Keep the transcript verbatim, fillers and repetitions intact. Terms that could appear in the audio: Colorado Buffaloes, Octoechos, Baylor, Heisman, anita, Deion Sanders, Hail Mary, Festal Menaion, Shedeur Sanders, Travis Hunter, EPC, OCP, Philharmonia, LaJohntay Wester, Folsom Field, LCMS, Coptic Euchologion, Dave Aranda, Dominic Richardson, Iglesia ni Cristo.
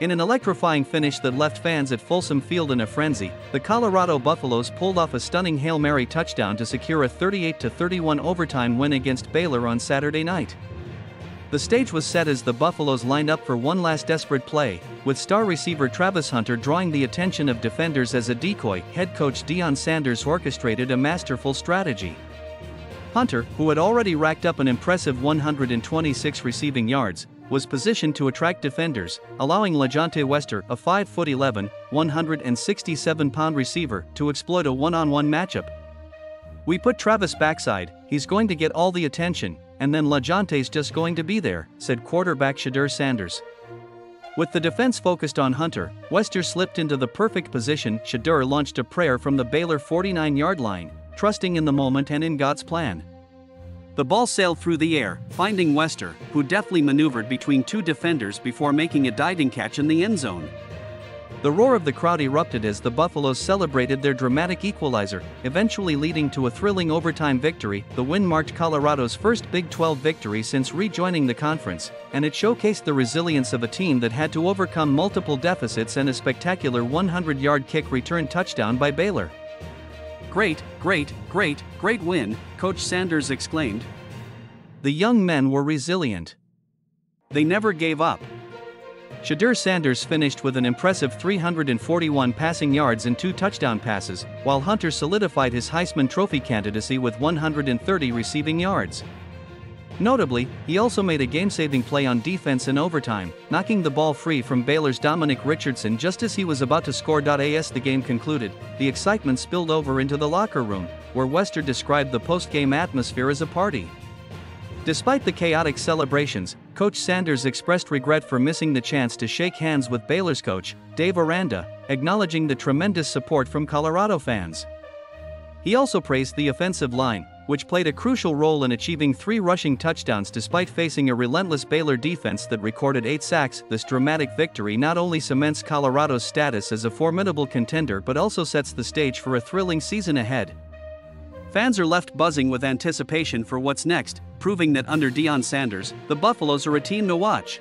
In an electrifying finish that left fans at Folsom Field in a frenzy, the Colorado Buffaloes pulled off a stunning Hail Mary touchdown to secure a thirty-eight to thirty-one overtime win against Baylor on Saturday night. The stage was set as the Buffaloes lined up for one last desperate play, with star receiver Travis Hunter drawing the attention of defenders as a decoy. Head coach Deion Sanders orchestrated a masterful strategy. Hunter, who had already racked up an impressive one hundred twenty-six receiving yards, was positioned to attract defenders, allowing LaJohntay Wester, a five foot eleven, one hundred sixty-seven pound receiver, to exploit a one-on-one matchup. "We put Travis backside, he's going to get all the attention, and then LaJohntay's just going to be there," said quarterback Shedeur Sanders. With the defense focused on Hunter, Wester slipped into the perfect position. Shedeur launched a prayer from the Baylor forty-nine yard line, trusting in the moment and in God's plan. The ball sailed through the air, finding Wester, who deftly maneuvered between two defenders before making a diving catch in the end zone. The roar of the crowd erupted as the Buffaloes celebrated their dramatic equalizer, eventually leading to a thrilling overtime victory. The win marked Colorado's first Big twelve victory since rejoining the conference, and it showcased the resilience of a team that had to overcome multiple deficits and a spectacular one hundred yard kick return touchdown by Baylor. "Great, great, great, great win," Coach Sanders exclaimed. "The young men were resilient. They never gave up." Shedeur Sanders finished with an impressive three hundred forty-one passing yards and two touchdown passes, while Hunter solidified his Heisman Trophy candidacy with one hundred thirty receiving yards. Notably, he also made a game-saving play on defense in overtime, knocking the ball free from Baylor's Dominic Richardson just as he was about to score. As the game concluded, the excitement spilled over into the locker room, where Wester described the post-game atmosphere as a party. Despite the chaotic celebrations, Coach Sanders expressed regret for missing the chance to shake hands with Baylor's coach, Dave Aranda, acknowledging the tremendous support from Colorado fans. He also praised the offensive line, which played a crucial role in achieving three rushing touchdowns despite facing a relentless Baylor defense that recorded eight sacks. This dramatic victory not only cements Colorado's status as a formidable contender but also sets the stage for a thrilling season ahead. Fans are left buzzing with anticipation for what's next, proving that under Deion Sanders, the Buffaloes are a team to watch.